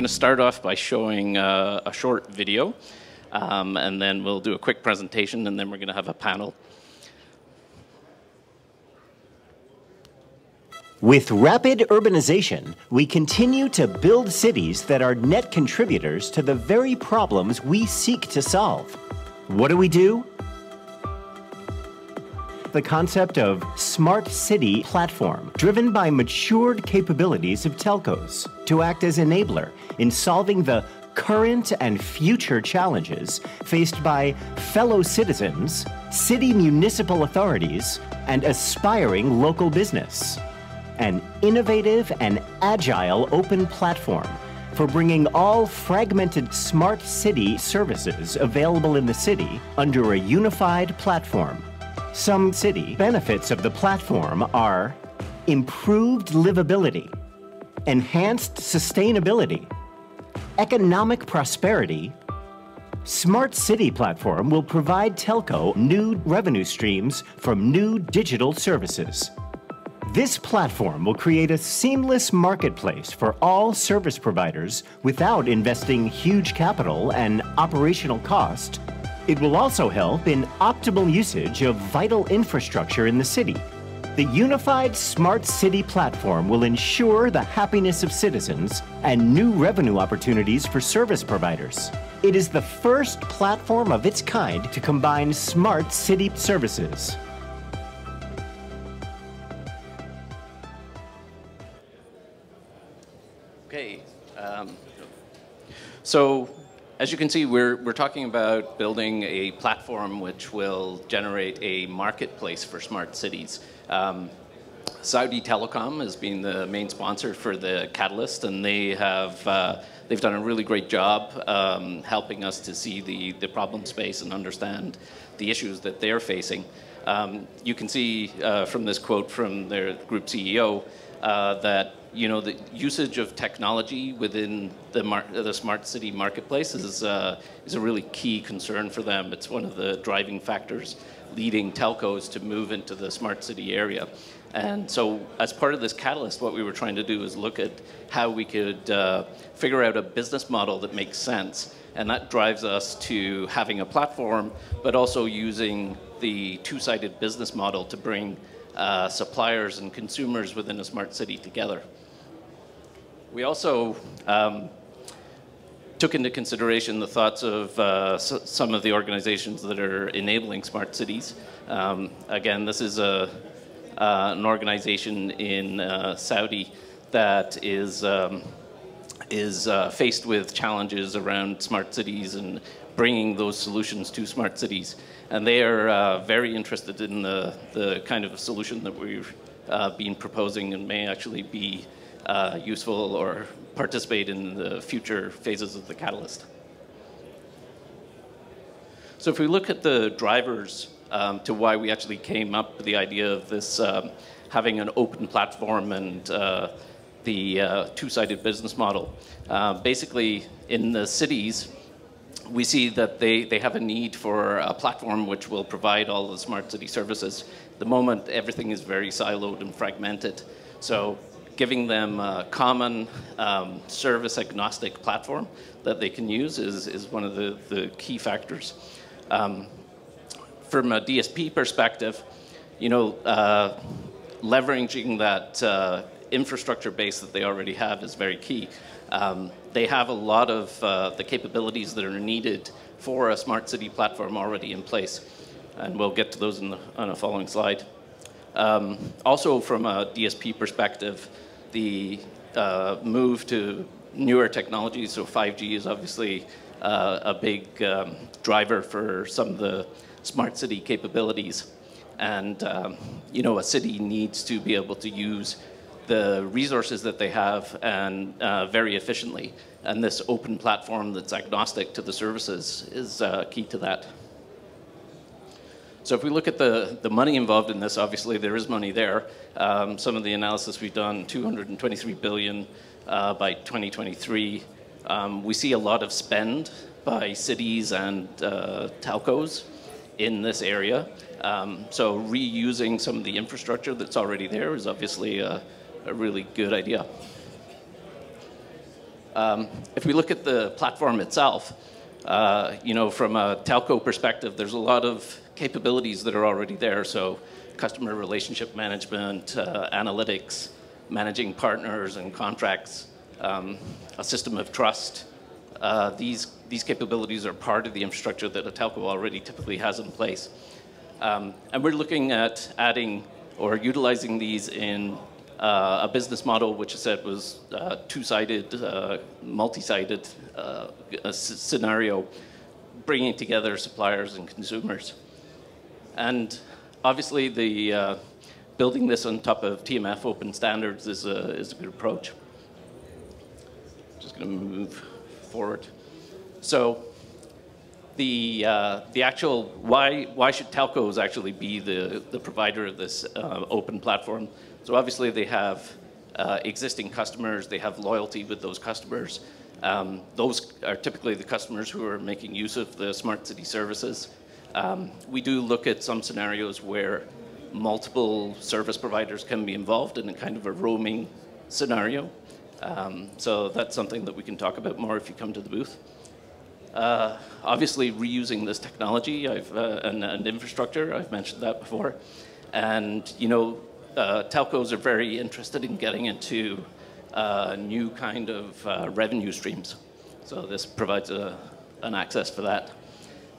going to start off by showing a short video, and then we'll do a quick presentation, and then we're going to have a panel. With rapid urbanization, we continue to build cities that are net contributors to the very problems we seek to solve. What do we do? The concept of smart city platform, driven by matured capabilities of telcos, to act as enabler in solving the current and future challenges faced by fellow citizens, city municipal authorities, and aspiring local business. An innovative and agile open platform for bringing all fragmented smart city services available in the city under a unified platform. Some city benefits of the platform are improved livability, enhanced sustainability, economic prosperity. Smart City Platform will provide telco new revenue streams from new digital services. This platform will create a seamless marketplace for all service providers without investing huge capital and operational cost. It will also help in optimal usage of vital infrastructure in the city. The unified Smart City Platform will ensure the happiness of citizens and new revenue opportunities for service providers. It is the first platform of its kind to combine smart city services. Okay, so as you can see, we're talking about building a platform which will generate a marketplace for smart cities. Saudi Telecom has been the main sponsor for the Catalyst, and they have, they've done a really great job helping us to see the problem space and understand the issues that they're facing. You can see from this quote from their group CEO that the usage of technology within the smart city marketplace is a really key concern for them. It's one of the driving factors leading telcos to move into the smart city area. And so as part of this Catalyst, what we were trying to do is look at how we could figure out a business model that makes sense. And that drives us to having a platform, but also using the two-sided business model to bring suppliers and consumers within a smart city together. We also took into consideration the thoughts of some of the organizations that are enabling smart cities. Again, this is an organization in Saudi that is faced with challenges around smart cities and bringing those solutions to smart cities. And they are very interested in the kind of solution that we've been proposing and may actually be useful or participate in the future phases of the Catalyst. So if we look at the drivers to why we actually came up with the idea of this having an open platform and the two-sided business model, basically in the cities, we see that they have a need for a platform which will provide all the smart city services. At the moment, everything is very siloed and fragmented. So giving them a common service agnostic platform that they can use is one of the key factors. From a DSP perspective, leveraging that infrastructure base that they already have is very key. They have a lot of the capabilities that are needed for a smart city platform already in place, and we'll get to those on a following slide. Also, from a DSP perspective, the move to newer technologies, so 5G is obviously a big driver for some of the smart city capabilities, and a city needs to be able to use the resources that they have and very efficiently. And this open platform that's agnostic to the services is key to that. So if we look at the money involved in this, obviously there is money there. Some of the analysis we've done, $223 billion by 2023. We see a lot of spend by cities and telcos in this area. So reusing some of the infrastructure that's already there is obviously a really good idea. If we look at the platform itself, you know, from a telco perspective, there's a lot of capabilities that are already there. So customer relationship management, analytics, managing partners and contracts, a system of trust. These capabilities are part of the infrastructure that a telco already typically has in place. And we're looking at adding or utilizing these in a business model which I said was two-sided, multi-sided scenario, bringing together suppliers and consumers. And obviously, the building this on top of TMF open standards is a good approach. Just going to move forward. So the actual why should telcos actually be the provider of this open platform? So obviously they have existing customers, they have loyalty with those customers. Those are typically the customers who are making use of the smart city services. We do look at some scenarios where multiple service providers can be involved in a kind of a roaming scenario. So that's something that we can talk about more if you come to the booth. Obviously reusing this technology and infrastructure, I've mentioned that before. And you know, telcos are very interested in getting into new kind of revenue streams. So this provides an access for that.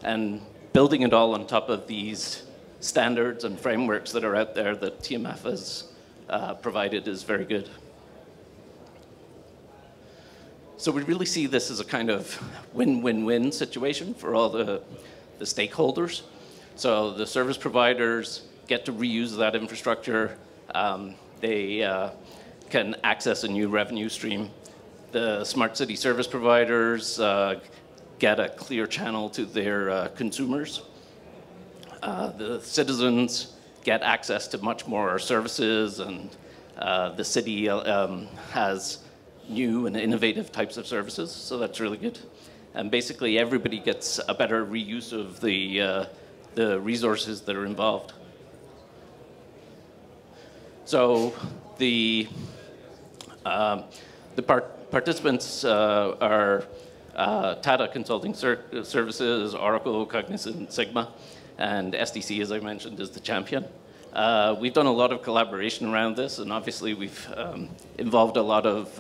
And building it all on top of these standards and frameworks that are out there that TMF has provided is very good. So we really see this as a kind of win-win-win situation for all the stakeholders. So the service providers get to reuse that infrastructure. They can access a new revenue stream. The smart city service providers get a clear channel to their consumers. The citizens get access to much more services, and the city has new and innovative types of services, so that's really good. And basically everybody gets a better reuse of the resources that are involved. So the participants are Tata Consulting Services, Oracle, Cognizant, Sigma, and SDC, as I mentioned, is the champion. We've done a lot of collaboration around this, and obviously we've involved a lot of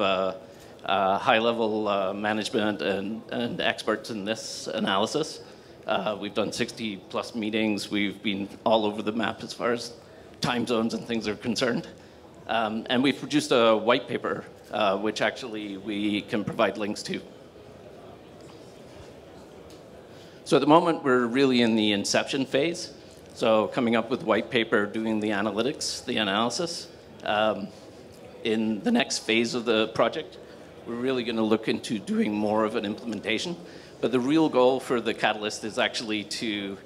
high-level management and experts in this analysis. We've done 60-plus meetings. We've been all over the map as far as time zones and things are concerned. And we've produced a white paper, which actually we can provide links to. So at the moment, we're really in the inception phase. So coming up with white paper, doing the analytics, the analysis. In the next phase of the project, we're really going to look into doing more of an implementation. But the real goal for the Catalyst is actually to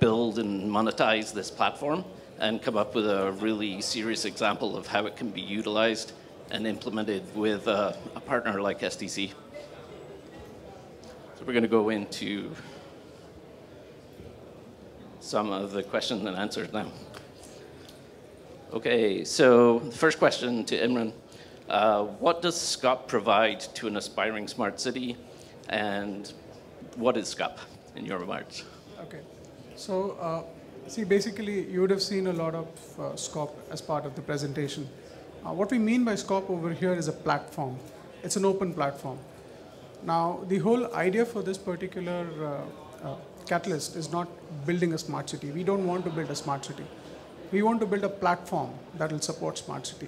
build and monetize this platform and come up with a really serious example of how it can be utilized and implemented with a partner like SDC. So we're going to go into some of the questions and answers now. Okay, so the first question to Imran. What does SCOP provide to an aspiring smart city, and what is SCOP in your remarks? Okay, so see, basically you would have seen a lot of SCOP as part of the presentation. What we mean by SCOP over here is a platform. It's an open platform. Now, the whole idea for this particular Catalyst is not building a smart city. We don't want to build a smart city. We want to build a platform that will support smart city.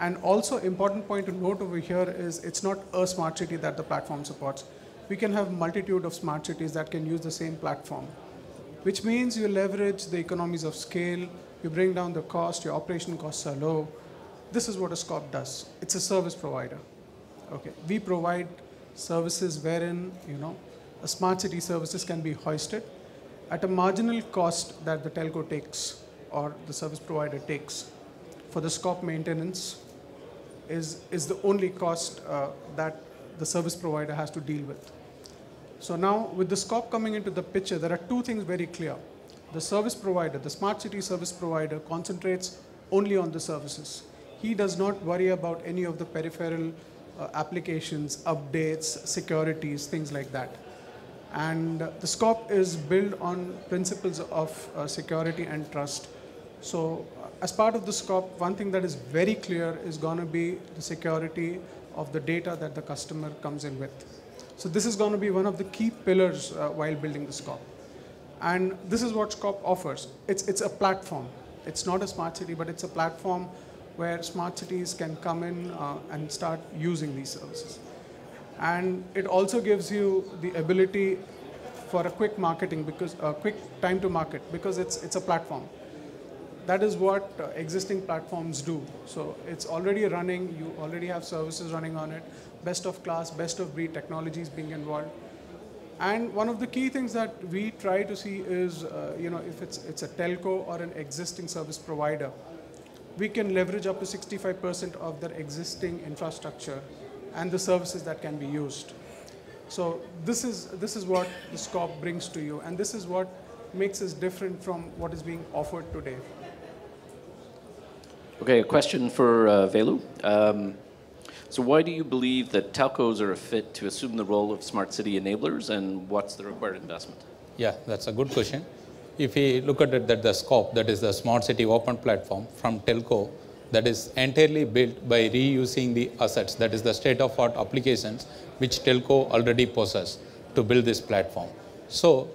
And also, important point to note over here is it's not a smart city that the platform supports. We can have a multitude of smart cities that can use the same platform, which means you leverage the economies of scale, you bring down the cost, your operation costs are low. This is what a SCOP does. It's a service provider. Okay, we provide services wherein, you know, a smart city services can be hoisted at a marginal cost that the telco takes or the service provider takes. For the SCOP, maintenance is the only cost that the service provider has to deal with. So now, with the SCOP coming into the picture, there are two things very clear. The service provider, the smart city service provider, concentrates only on the services. He does not worry about any of the peripheral applications, updates, securities, things like that. And the scope is built on principles of security and trust. So as part of the scope, one thing that is very clear is going to be the security of the data that the customer comes in with. So this is going to be one of the key pillars while building the scope. And this is what scope offers. It's a platform. It's not a smart city, but it's a platform where smart cities can come in and start using these services. And it also gives you the ability for a quick marketing, because a quick time to market, because it's a platform. That is what existing platforms do. So it's already running, you already have services running on it, best of class, best of breed technologies being involved. And one of the key things that we try to see is, you know, if it's a telco or an existing service provider, we can leverage up to 65% of their existing infrastructure and the services that can be used. So this is what the scope brings to you, and this is what makes us different from what is being offered today. Okay, a question for Velu. So why do you believe that telcos are fit to assume the role of smart city enablers, and what's the required investment? Yeah, that's a good question. If we look at it, that the scope, that is the smart city open platform from telco, that is entirely built by reusing the assets, that is the state-of-art applications which telco already possess to build this platform. So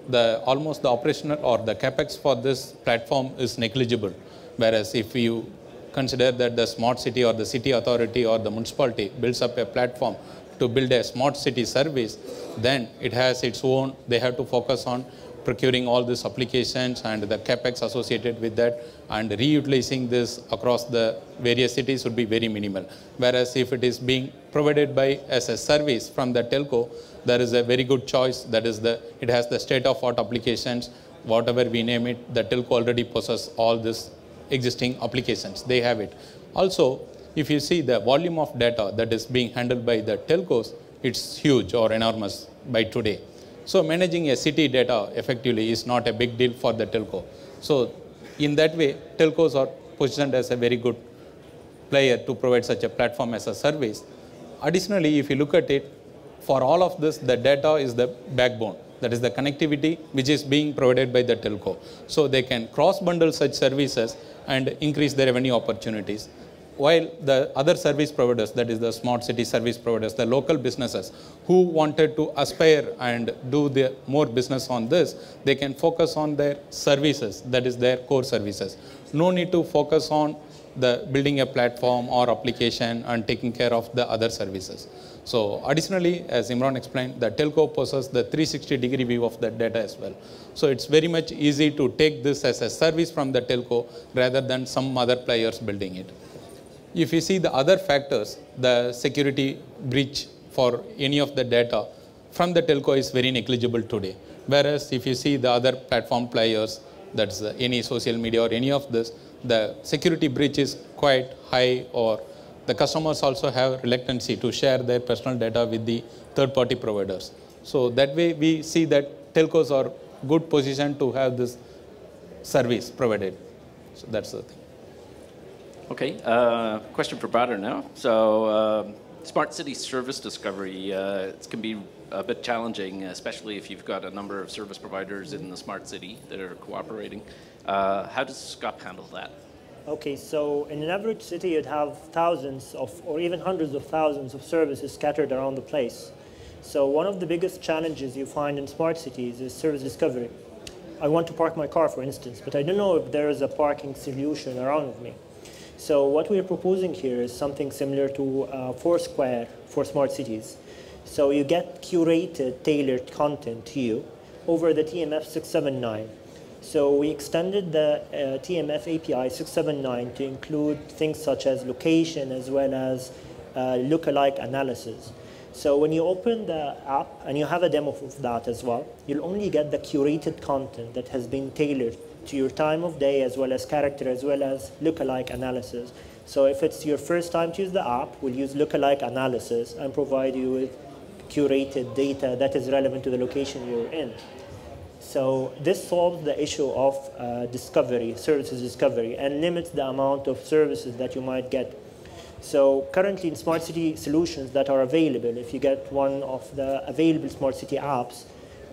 almost the operational or the capex for this platform is negligible, whereas if you consider that the smart city or the city authority or the municipality builds up a platform to build a smart city service, then it has its own, they have to focus on procuring all these applications and the capex associated with that, and reutilizing this across the various cities would be very minimal. Whereas if it is being provided by as a service from the telco, there is a very good choice, that is it has the state-of-art applications, whatever we name it, the telco already possesses all these existing applications, they have it. Also, if you see the volume of data that is being handled by the telcos, it's huge or enormous by today. So managing a city data effectively is not a big deal for the telco. So in that way, telcos are positioned as a very good player to provide such a platform as a service. Additionally, if you look at it, for all of this, the data is the backbone. That is the connectivity which is being provided by the telco. So they can cross-bundle such services and increase their revenue opportunities. While the other service providers, that is the smart city service providers, the local businesses who wanted to aspire and do their more business on this, they can focus on their services, that is their core services. No need to focus on the building a platform or application and taking care of the other services. So additionally, as Imran explained, the telco possesses the 360-degree view of that data as well. So it's very much easy to take this as a service from the telco rather than some other players building it. If you see the other factors, the security breach for any of the data from the telco is very negligible today. Whereas if you see the other platform players, that's any social media or any of this, the security breach is quite high, or the customers also have reluctancy to share their personal data with the third-party providers. So that way we see that telcos are good position to have this service provided. So that's the thing. Okay, question for Badar now. So smart city service discovery, it can be a bit challenging, especially if you've got a number of service providers in the smart city that are cooperating. How does SCOP handle that? Okay, so in an average city, you'd have thousands of, or even hundreds of thousands of services scattered around the place. So one of the biggest challenges you find in smart cities is service discovery. I want to park my car, for instance, but I don't know if there is a parking solution around me. So what we're proposing here is something similar to Foursquare for smart cities. So you get curated, tailored content to you over the TMF 679. So we extended the TMF API 679 to include things such as location as well as lookalike analysis. So when you open the app, and you have a demo of that as well, you'll only get the curated content that has been tailored to your time of day as well as character as well as lookalike analysis. So if it's your first time to use the app, we'll use lookalike analysis and provide you with curated data that is relevant to the location you're in. So this solves the issue of discovery, services discovery, and limits the amount of services that you might get. So currently in smart city solutions that are available, if you get one of the available smart city apps,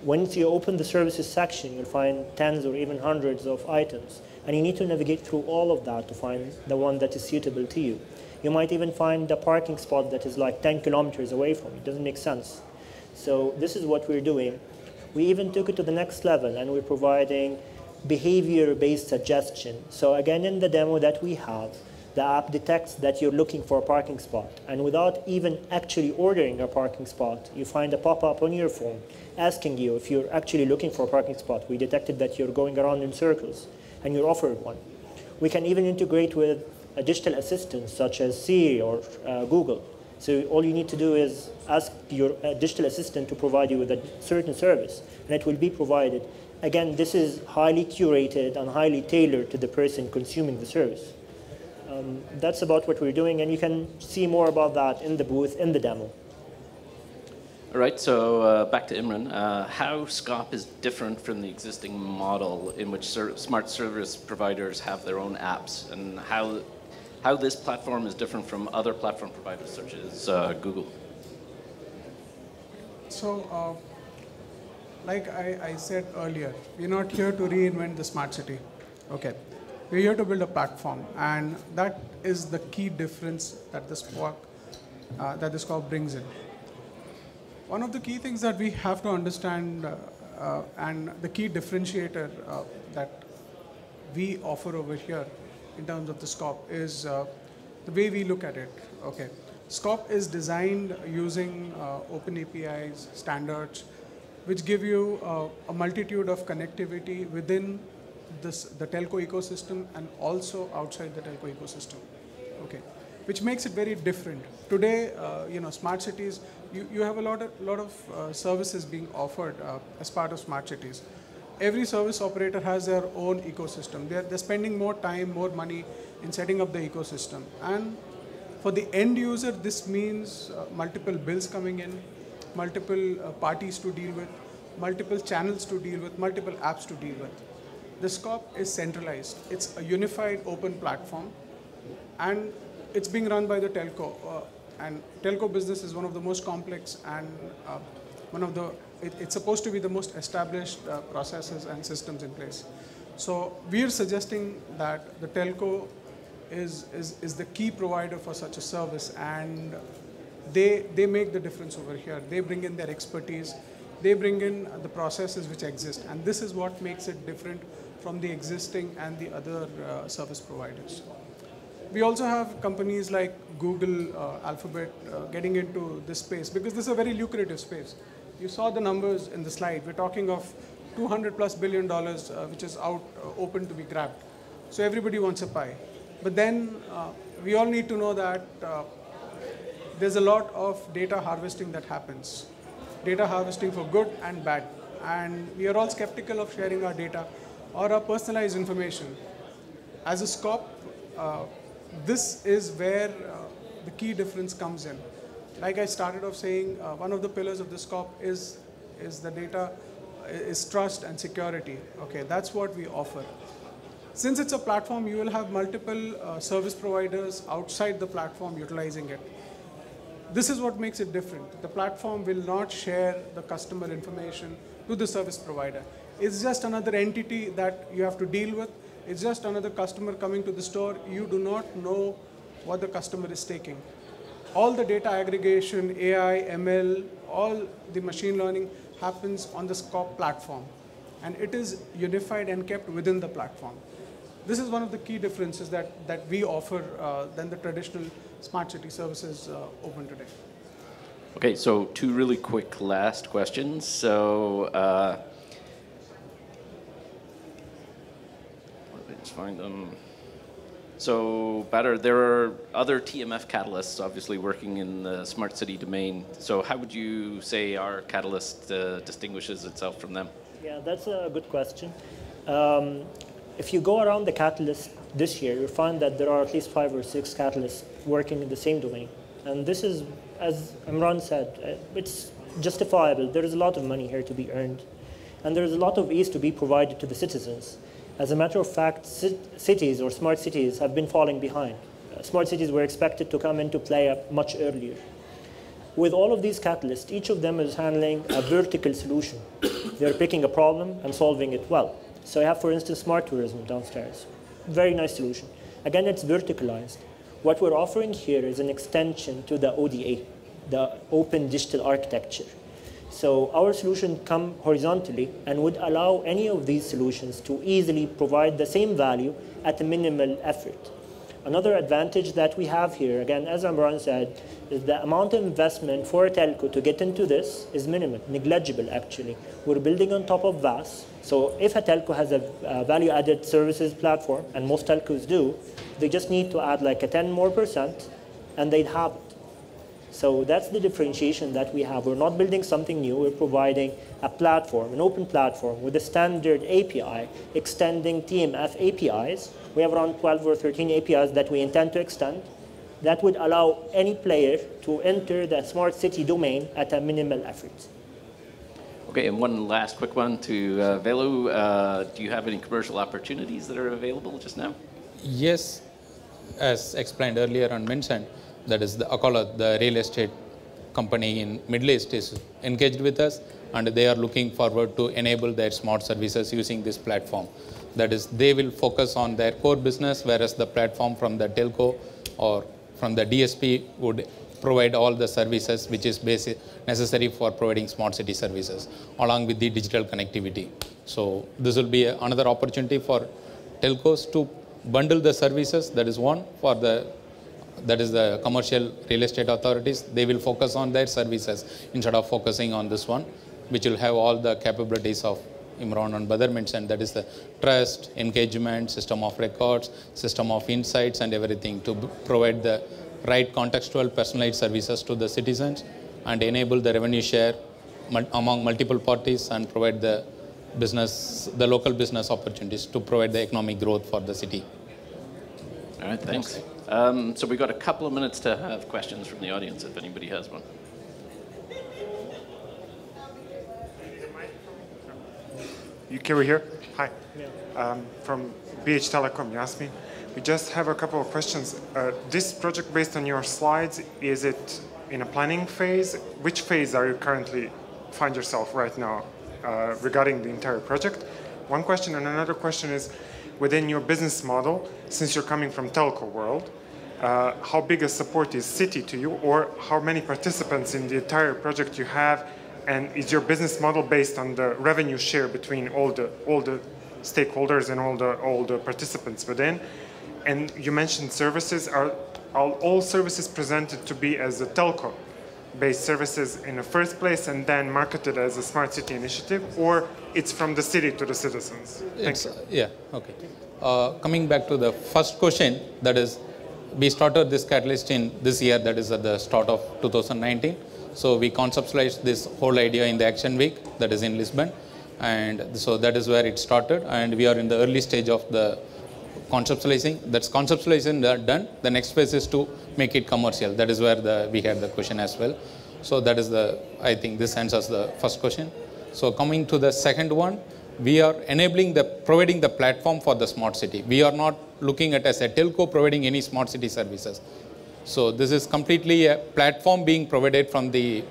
once you open the services section, you'll find tens or even hundreds of items. And you need to navigate through all of that to find the one that is suitable to you. You might even find a parking spot that is like 10 kilometers away from you. It doesn't make sense. So this is what we're doing. We even took it to the next level, and we're providing behavior-based suggestion. So again, in the demo that we have, the app detects that you're looking for a parking spot. And without even actually ordering a parking spot, you find a pop-up on your phone asking you if you're actually looking for a parking spot. We detected that you're going around in circles, and you're offered one. We can even integrate with a digital assistant such as Siri or Google. So all you need to do is ask your digital assistant to provide you with a certain service, and it will be provided. Again, this is highly curated and highly tailored to the person consuming the service. That's about what we're doing, and you can see more about that in the booth, in the demo. All right, so back to Imran. How SCOP is different from the existing model in which smart service providers have their own apps, and how this platform is different from other platform providers such as Google? So, like I said earlier, we're not here to reinvent the smart city. Okay. We're here to build a platform, and that is the key difference that the SCOP brings in. One of the key things that we have to understand and the key differentiator that we offer over here in terms of the SCOP is the way we look at it. Okay, SCOP is designed using open APIs, standards, which give you a multitude of connectivity within the telco ecosystem and also outside the telco ecosystem, okay, which makes it very different. Today, smart cities, you have a lot of services being offered as part of smart cities. Every service operator has their own ecosystem. They're spending more time, more money in setting up the ecosystem. And for the end user, this means multiple bills coming in, multiple parties to deal with, multiple channels to deal with, multiple apps to deal with. The SCOP is centralized. It's a unified open platform, and it's being run by the telco. And telco business is one of the most complex and it's supposed to be the most established processes and systems in place. So we're suggesting that the telco is the key provider for such a service, and they make the difference over here. They bring in their expertise. They bring in the processes which exist, and this is what makes it different from the existing and the other service providers. We also have companies like Google, Alphabet getting into this space, because this is a very lucrative space. You saw the numbers in the slide. We're talking of $200+ billion, which is out open to be grabbed. So everybody wants a pie. But then we all need to know that there's a lot of data harvesting that happens. Data harvesting for good and bad. And we are all skeptical of sharing our data or our personalized information. As a SCOP, this is where the key difference comes in. Like I started off saying, one of the pillars of the SCOP is trust and security. Okay, that's what we offer. Since it's a platform, you will have multiple service providers outside the platform utilizing it. This is what makes it different. The platform will not share the customer information to the service provider. It's just another entity that you have to deal with. It's just another customer coming to the store. You do not know what the customer is taking. All the data aggregation, AI, ML, all the machine learning happens on the SCOP platform. And it is unified and kept within the platform. This is one of the key differences that we offer than the traditional smart city services open today. Okay, so two really quick last questions. So let's find them. So Badr, there are other TMF catalysts obviously working in the smart city domain. So how would you say our catalyst distinguishes itself from them? Yeah, that's a good question. If you go around the catalyst this year, you'll find that there are at least 5 or 6 catalysts working in the same domain. And this is, as Imran said, it's justifiable. There is a lot of money here to be earned. And there is a lot of ease to be provided to the citizens. As a matter of fact, cities or smart cities have been falling behind. smart cities were expected to come into play much earlier. With all of these catalysts, each of them is handling a vertical solution. They're picking a problem and solving it well. So you have, for instance, smart tourism downstairs. Very nice solution. Again, it's verticalized. What we're offering here is an extension to the ODA, the Open Digital Architecture. So our solution comes horizontally and would allow any of these solutions to easily provide the same value at a minimal effort. Another advantage that we have here, again, as Imran said, is the amount of investment for a telco to get into this is minimal, negligible actually. We're building on top of VAS, so if a telco has a value-added services platform, and most telcos do, they just need to add like a 10% more, and they'd have it. So that's the differentiation that we have. We're not building something new, we're providing a platform, an open platform with a standard API, extending TMF APIs. We have around 12 or 13 APIs that we intend to extend. That would allow any player to enter the smart city domain at a minimal effort. Okay, and one last quick one to Velu. Do you have any commercial opportunities that are available just now? Yes, as explained earlier and mentioned, that is the Akola, the real estate company in Middle East is engaged with us, and they are looking forward to enable their smart services using this platform. That is, they will focus on their core business, whereas the platform from the telco or from the DSP would provide all the services which is basic, necessary for providing smart city services, along with the digital connectivity. So this will be another opportunity for telcos to bundle the services. That is one for the, that is the commercial real estate authorities. They will focus on their services instead of focusing on this one, which will have all the capabilities of Imran and Badr mentioned, that is the trust, engagement, system of records, system of insights, and everything to provide the right contextual personalized services to the citizens and enable the revenue share among multiple parties and provide the business, the local business opportunities to provide the economic growth for the city. All right, thanks. So we've got a couple of minutes to have questions from the audience if anybody has one. You can we hear? Hi. Yeah. From BH Telecom, Yasmin. We just have a couple of questions. This project, based on your slides, is it in a planning phase? Which phase are you currently find yourself right now regarding the entire project? One question, and another question is, within your business model, since you're coming from telco world, how big a support is City to you, or how many participants in the entire project you have? And is your business model based on the revenue share between all the stakeholders and all the participants within? And you mentioned services. Are all services presented to be as a telco-based services in the first place and then marketed as a smart city initiative, or it's from the city to the citizens? Thanks. Yeah, okay. Coming back to the first question, that is, we started this catalyst in this year, that is at the start of 2019. So we conceptualized this whole idea in the Action Week, that is in Lisbon. And so that is where it started. And we are in the early stage of the conceptualizing. That's conceptualization done. The next phase is to make it commercial. That is where we had the question as well. So that is the, I think this answers the first question. So coming to the second one, we are enabling providing the platform for the smart city. We are not looking at as a telco providing any smart city services. So this is completely a platform being provided from the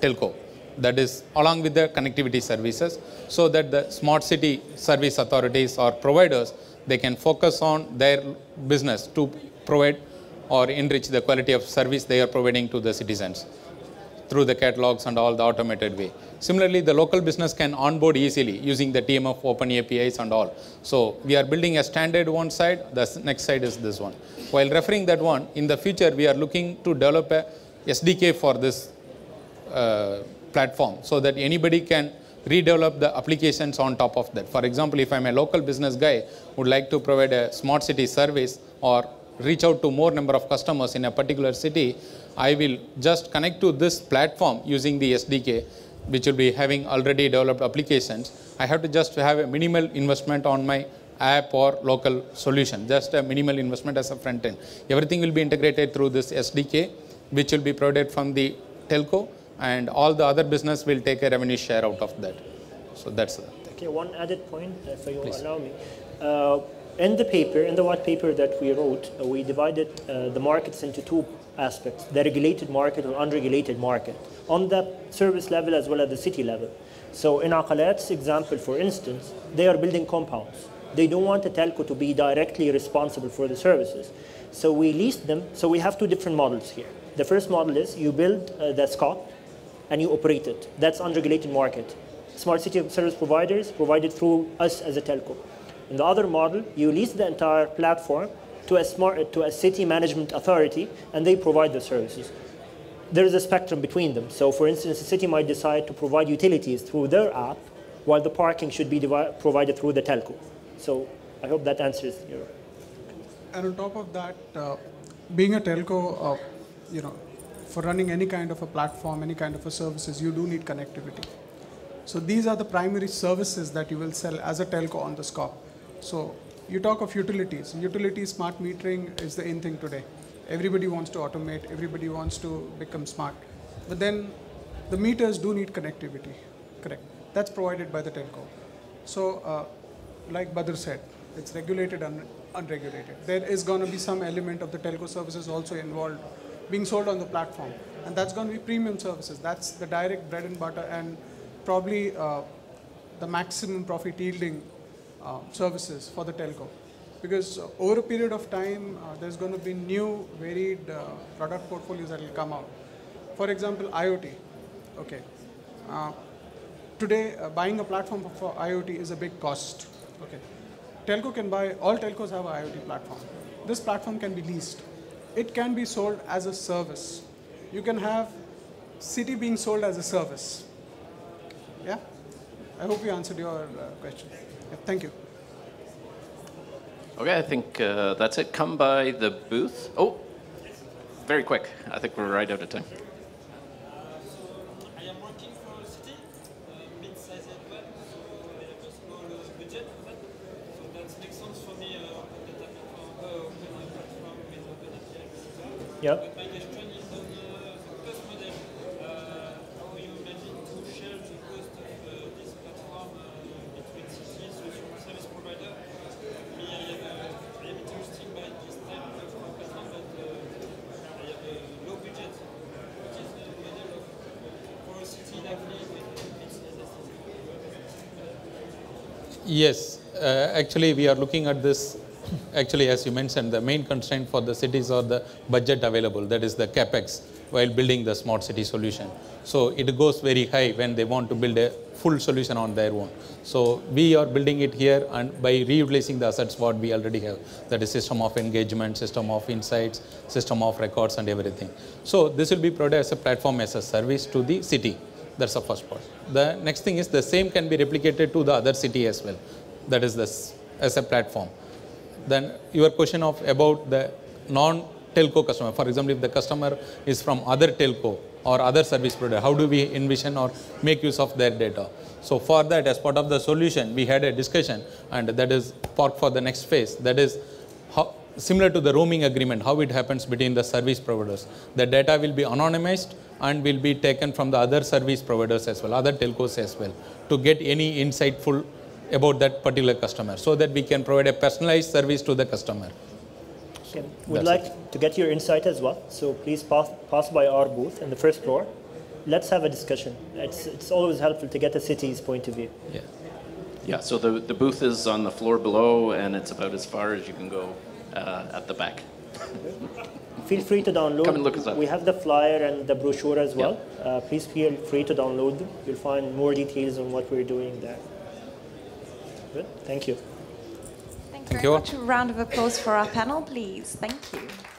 telco, that is along with the connectivity services, so that the smart city service authorities or providers, they can focus on their business to provide or enrich the quality of service they are providing to the citizens through the catalogs and all the automated way. Similarly, the local business can onboard easily using the TMF open APIs and all. So we are building a standard one side, the next side is this one. While referring that one, in the future we are looking to develop a SDK for this platform so that anybody can redevelop the applications on top of that. For example, if I'm a local business guy, would like to provide a smart city service or reach out to more number of customers in a particular city, I will just connect to this platform using the SDK, which will be having already developed applications. I have to just have a minimal investment on my app or local solution, just a minimal investment as a front end. Everything will be integrated through this SDK, which will be provided from the telco, and all the other business will take a revenue share out of that. So that's the thing. Okay, one added point, if you allow me. In the paper, in the white paper that we wrote, we divided the markets into two aspects, the regulated market and unregulated market, on the service level as well as the city level. So in Aqalat's example, for instance, they are building compounds. They don't want a telco to be directly responsible for the services. So we leased them, so we have two different models here. The first model is you build the SCOP and you operate it. That's unregulated market. Smart city service providers provided through us as a telco. In the other model, you lease the entire platform to a city management authority, and they provide the services. There is a spectrum between them. So for instance, the city might decide to provide utilities through their app, while the parking should be provided through the telco. So I hope that answers your question. And on top of that, being a telco, you know, for running any kind of a platform, any kind of a services, you do need connectivity. So these are the primary services that you will sell as a telco on the SCOP. So you talk of utilities. Utilities, smart metering is the in thing today. Everybody wants to automate. Everybody wants to become smart. But then the meters do need connectivity. Correct. That's provided by the telco. So like Badr said, it's regulated and unregulated. There is going to be some element of the telco services also involved being sold on the platform. And that's going to be premium services. That's the direct bread and butter and probably the maximum profit yielding services for the telco. Because over a period of time, there's going to be new varied product portfolios that will come out. For example, IoT. Okay. Today, buying a platform for IoT is a big cost. Okay. Telco can buy, all telcos have an IoT platform. This platform can be leased. It can be sold as a service. You can have city being sold as a service. Yeah? I hope you answered your question. Yeah, thank you. Okay, I think that's it. Come by the booth. Oh, very quick. I think we're right out of time. So I am working for a city, mid-sized web, so I have a small budget for that. So that makes sense for me, open platform, open API, etc. Yep. But my question is on the cost model. How you imagine to share the cost of this platform between cities, social service provider? I'm interested by this type of platform, but I have a low budget. What is the model of for a city that needs it? Yes, actually we are looking at this. Actually, as you mentioned, the main constraint for the cities are the budget available, that is the capex, while building the smart city solution. So it goes very high when they want to build a full solution on their own. So we are building it here and by reutilizing the assets what we already have, that is system of engagement, system of insights, system of records and everything. So this will be provided as a platform as a service to the city. That's the first part. The next thing is the same can be replicated to the other city as well. That is this as a platform. Then your question of about the non-telco customer. For example, if the customer is from other telco or other service provider, how do we envision or make use of their data? So for that, as part of the solution, we had a discussion, and that is part for the next phase. That is how, similar to the roaming agreement, how it happens between the service providers. The data will be anonymized and will be taken from the other service providers as well, other telcos as well, to get any insightful about that particular customer, so that we can provide a personalized service to the customer. Okay. We'd like to get your insight as well, so please pass by our booth in the first floor. Let's have a discussion. It's always helpful to get a city's point of view. Yeah, yeah. So the booth is on the floor below, and it's about as far as you can go at the back. Okay. Feel free to download. Come and look us up. We have the flyer and the brochure as well. Yeah. Please feel free to download them. You'll find more details on what we're doing there. Thank you. Thank you very much. A round of applause for our panel, please. Thank you.